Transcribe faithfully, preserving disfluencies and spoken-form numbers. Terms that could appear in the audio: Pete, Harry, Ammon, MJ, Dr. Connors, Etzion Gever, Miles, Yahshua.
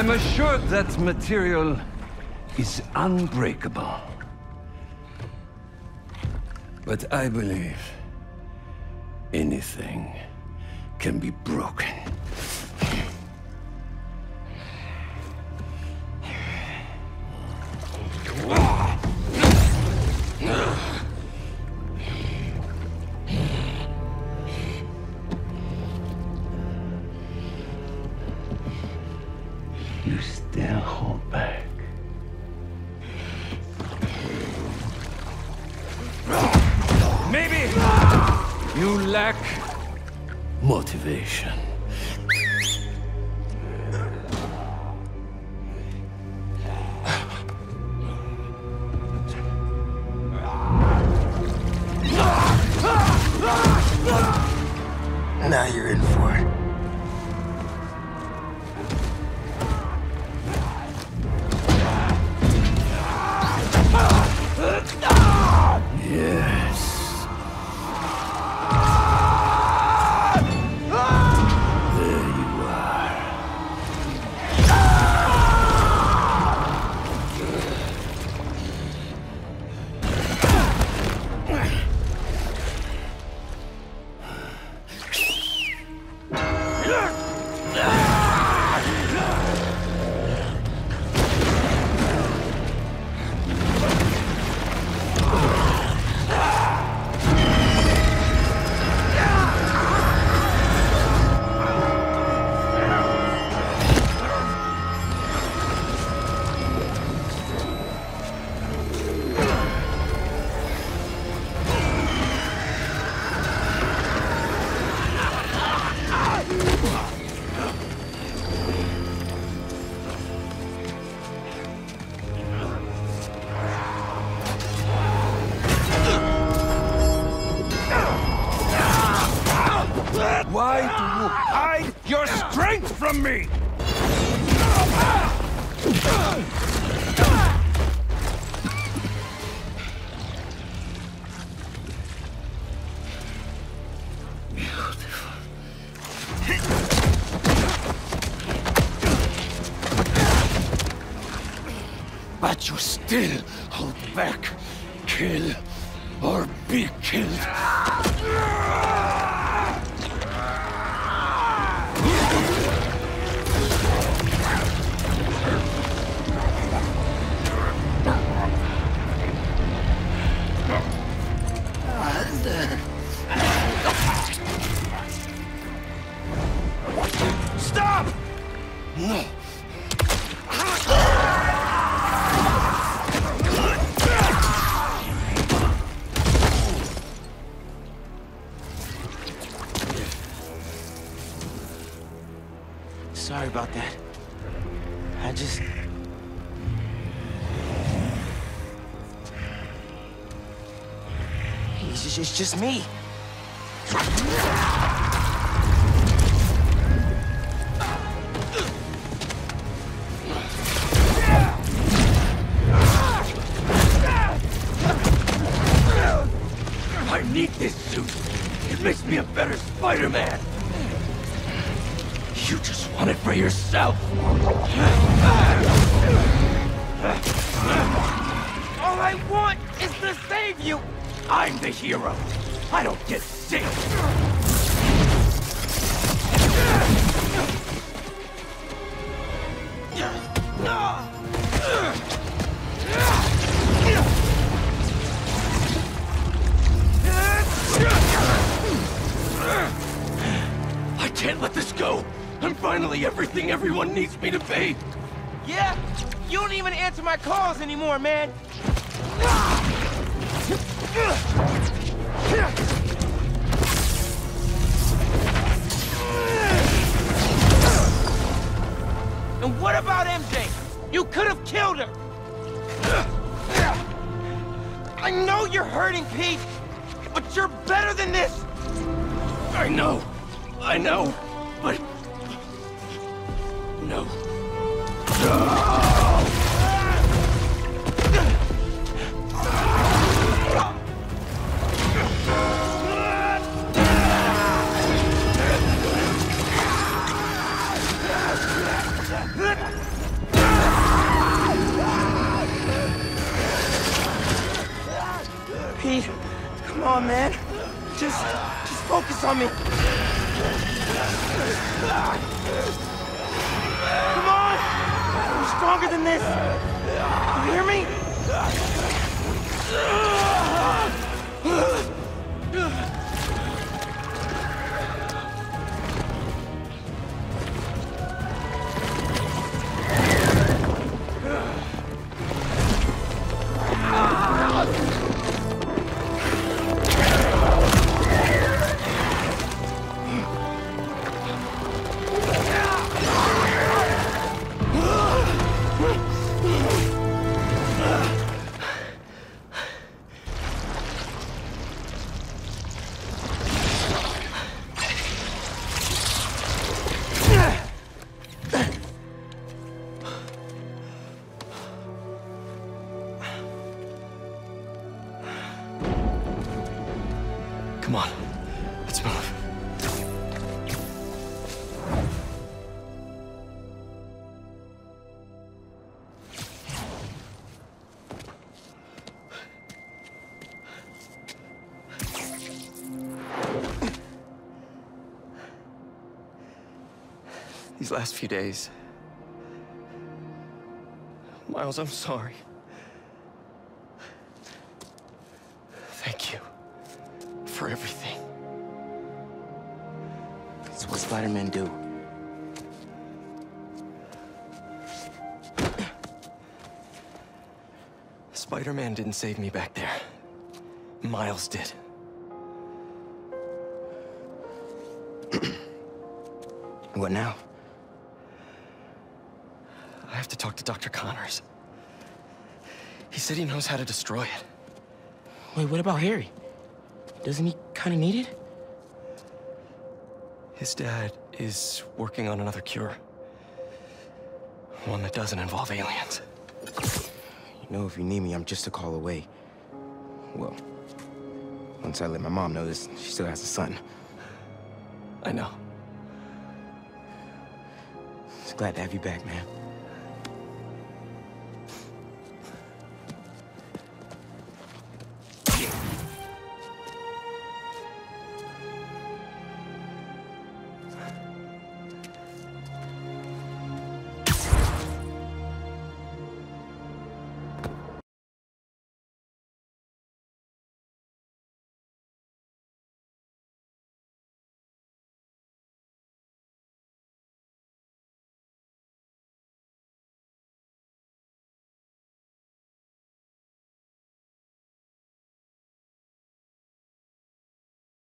I'm assured that material is unbreakable. But I believe anything can be broken. Motivation. Now you're in for it. Me! But you still hold back. Kill or be killed. Stop! No. Sorry about that. I just... It's just me. I need this suit. It makes me a better Spider-Man. You just want it for yourself. All I want is to save you. I'm the hero. I don't get sick. I can't let this go. I'm finally everything everyone needs me to be. Yeah, you don't even answer my calls anymore, man. And what about M J? You could have killed her! I know you're hurting, Pete, but you're better than this! I know. I know. But... No. Ah! Good! Come on! I'm stronger than this! You hear me? These last few days, Miles, I'm sorry. Thank you for everything. It's what Spider-Man do. Spider-Man didn't save me back there. Miles did. What now? I have to talk to Doctor Connors. He said he knows how to destroy it. Wait, what about Harry? Doesn't he kind of need it? His dad is working on another cure. One that doesn't involve aliens. You know, if you need me, I'm just a call away. Well, once I let my mom know this, she still has a son. I know. Just glad to have you back, man.